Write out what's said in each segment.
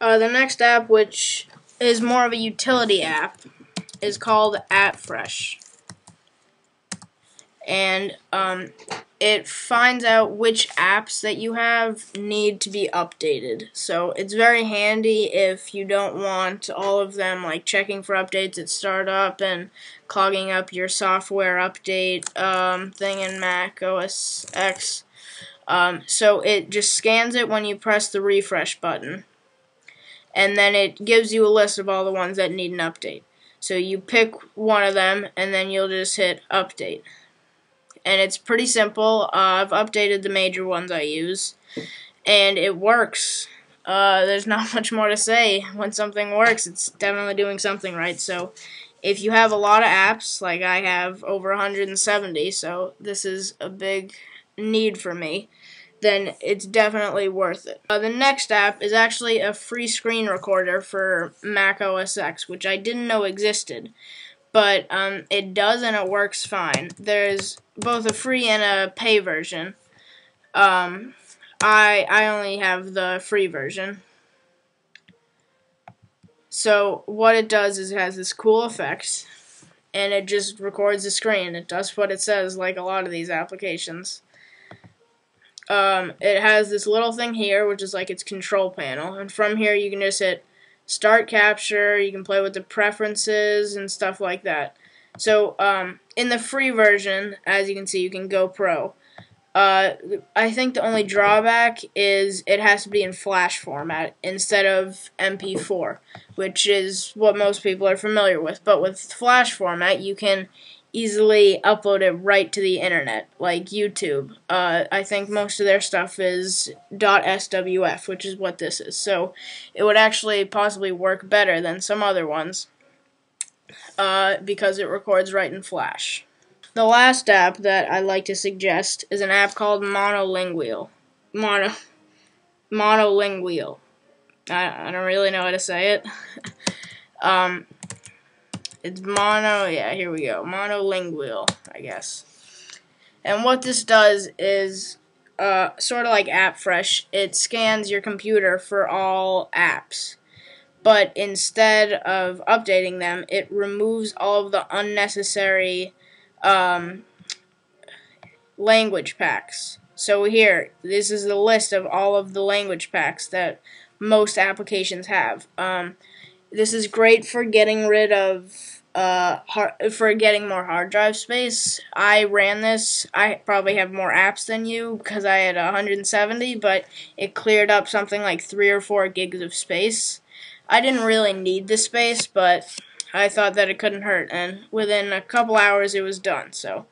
The next app, which is more of a utility app, is called AppFresh. And it finds out which apps that you have need to be updated. So it's very handy if you don't want all of them like checking for updates at startup and clogging up your software update thing in Mac OS X. So it just scans it when you press the refresh button. And then it gives you a list of all the ones that need an update. So you pick one of them and then you'll just hit update. And it's pretty simple. I've updated the major ones I use, and it works. There's not much more to say. When something works, it's definitely doing something right. So if you have a lot of apps, like I have over 170, so this is a big need for me, then it's definitely worth it. The next app is actually a free screen recorder for Mac OS X, which I didn't know existed. But it does, and it works fine. There's both a free and a pay version. I only have the free version. So what it does is it has this cool effect, and it just records the screen. It does what it says, like a lot of these applications. It has this little thing here, which is like its control panel, and from here you can just hit start capture. You can play with the preferences and stuff like that. So in the free version, as you can see, you can go pro. I think the only drawback is it has to be in Flash format instead of MP4, which is what most people are familiar with. But with Flash format, you can easily upload it right to the internet, like YouTube. I think most of their stuff is .swf, which is what this is. So it would actually possibly work better than some other ones because it records right in Flash. The last app that I like to suggest is an app called Monolingual. Monolingual. I don't really know how to say it. It's Monolingual, I guess. And what this does is sort of like AppFresh. It scans your computer for all apps, but instead of updating them, it removes all of the unnecessary language packs. So here, this is the list of all of the language packs that most applications have. This is great for getting rid of for getting more hard drive space. I ran this. I probably have more apps than you because I had 170, but it cleared up something like 3 or 4 gigs of space. I didn't really need the space, but I thought that it couldn't hurt, and within a couple hours it was done. So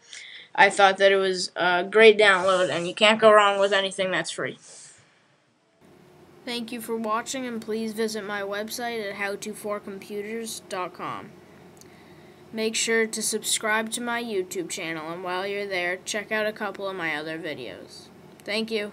I thought that it was a great download, and you can't go wrong with anything that's free. Thank you for watching, and please visit my website at howtoforcomputers.com. Make sure to subscribe to my YouTube channel, and while you're there, check out a couple of my other videos. Thank you.